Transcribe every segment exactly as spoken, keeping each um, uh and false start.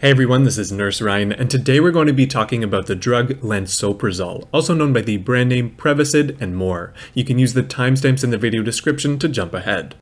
Hey everyone, this is Nurse Ryan, and today we're going to be talking about the drug lansoprazole, also known by the brand name Prevacid, and more. You can use the timestamps in the video description to jump ahead.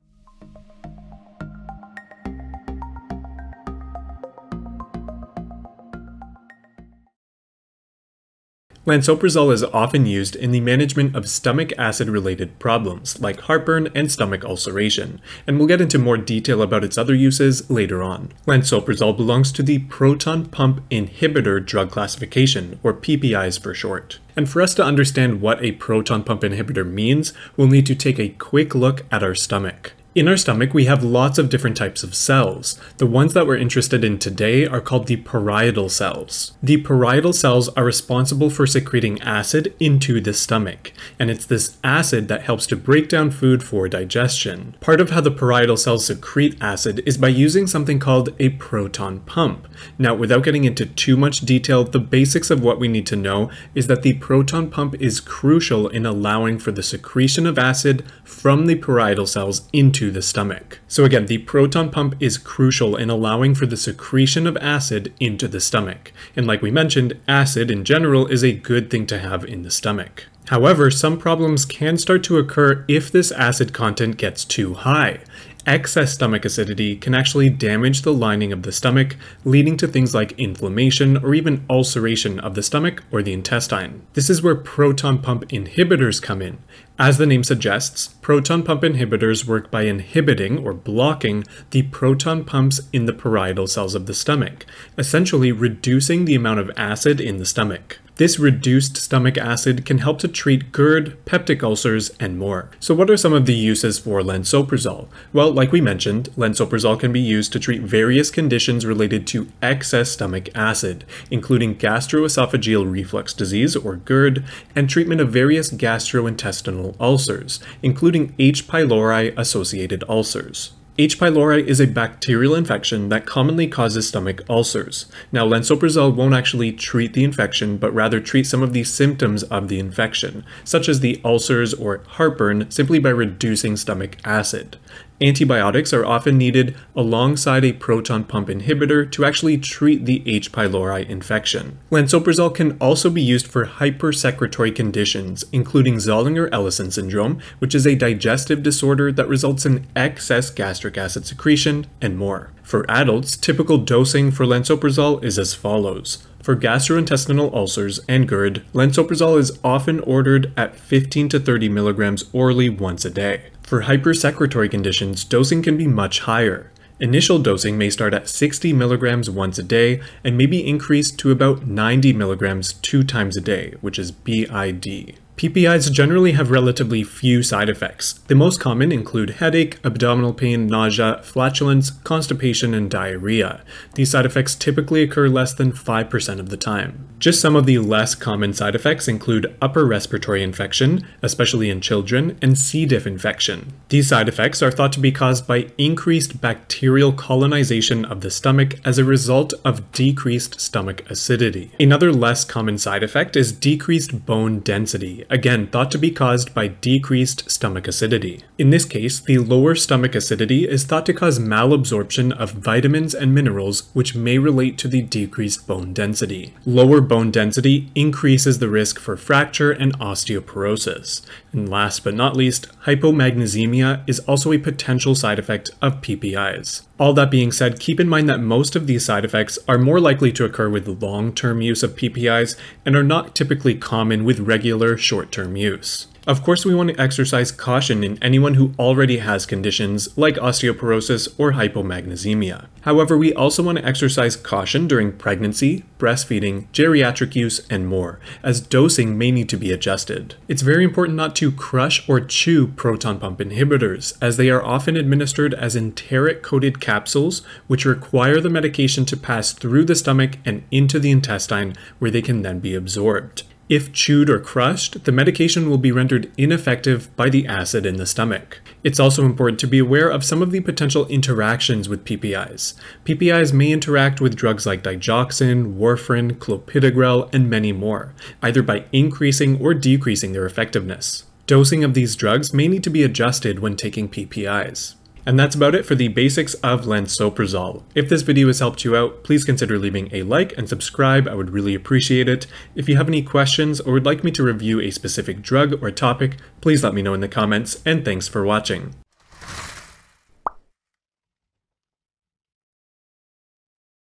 Lansoprazole is often used in the management of stomach acid-related problems, like heartburn and stomach ulceration, and we'll get into more detail about its other uses later on. Lansoprazole belongs to the proton pump inhibitor drug classification, or P P Is for short. And for us to understand what a proton pump inhibitor means, we'll need to take a quick look at our stomach. In our stomach, we have lots of different types of cells. The ones that we're interested in today are called the parietal cells. The parietal cells are responsible for secreting acid into the stomach, and it's this acid that helps to break down food for digestion. Part of how the parietal cells secrete acid is by using something called a proton pump. Now, without getting into too much detail, the basics of what we need to know is that the proton pump is crucial in allowing for the secretion of acid from the parietal cells into the stomach. So again, the proton pump is crucial in allowing for the secretion of acid into the stomach. And like we mentioned, acid in general is a good thing to have in the stomach. However, some problems can start to occur if this acid content gets too high. Excess stomach acidity can actually damage the lining of the stomach, leading to things like inflammation or even ulceration of the stomach or the intestine. This is where proton pump inhibitors come in. As the name suggests, proton pump inhibitors work by inhibiting or blocking the proton pumps in the parietal cells of the stomach, essentially reducing the amount of acid in the stomach. This reduced stomach acid can help to treat GERD, peptic ulcers, and more. So what are some of the uses for lansoprazole? Well, like we mentioned, lansoprazole can be used to treat various conditions related to excess stomach acid, including gastroesophageal reflux disease, or GERD, and treatment of various gastrointestinal ulcers, including H. pylori-associated ulcers. H. pylori is a bacterial infection that commonly causes stomach ulcers. Now, lansoprazole won't actually treat the infection, but rather treat some of the symptoms of the infection, such as the ulcers or heartburn, simply by reducing stomach acid. Antibiotics are often needed alongside a proton pump inhibitor to actually treat the H. pylori infection. Lansoprazole can also be used for hypersecretory conditions, including Zollinger-Ellison syndrome, which is a digestive disorder that results in excess gastric acid secretion, and more. For adults, typical dosing for lansoprazole is as follows. For gastrointestinal ulcers and GERD, lansoprazole is often ordered at fifteen to thirty milligrams orally once a day. For hypersecretory conditions, dosing can be much higher. Initial dosing may start at sixty milligrams once a day and may be increased to about ninety milligrams two times a day, which is B I D. P P Is generally have relatively few side effects. The most common include headache, abdominal pain, nausea, flatulence, constipation, and diarrhea. These side effects typically occur less than five percent of the time. Just some of the less common side effects include upper respiratory infection, especially in children, and C. diff infection. These side effects are thought to be caused by increased bacterial colonization of the stomach as a result of decreased stomach acidity. Another less common side effect is decreased bone density, again thought to be caused by decreased stomach acidity. In this case, the lower stomach acidity is thought to cause malabsorption of vitamins and minerals, which may relate to the decreased bone density. Lower bone density increases the risk for fracture and osteoporosis. And last but not least, hypomagnesemia is also a potential side effect of P P Is. All that being said, keep in mind that most of these side effects are more likely to occur with long-term use of P P Is and are not typically common with regular short-term use. Of course, we want to exercise caution in anyone who already has conditions like osteoporosis or hypomagnesemia. However, we also want to exercise caution during pregnancy, breastfeeding, geriatric use, and more, as dosing may need to be adjusted. It's very important not to crush or chew proton pump inhibitors, as they are often administered as enteric-coated capsules, which require the medication to pass through the stomach and into the intestine, where they can then be absorbed. If chewed or crushed, the medication will be rendered ineffective by the acid in the stomach. It's also important to be aware of some of the potential interactions with P P Is. P P Is may interact with drugs like digoxin, warfarin, clopidogrel, and many more, either by increasing or decreasing their effectiveness. Dosing of these drugs may need to be adjusted when taking P P Is. And that's about it for the basics of lansoprazole. If this video has helped you out, please consider leaving a like and subscribe. I would really appreciate it. If you have any questions or would like me to review a specific drug or topic, please let me know in the comments, and thanks for watching.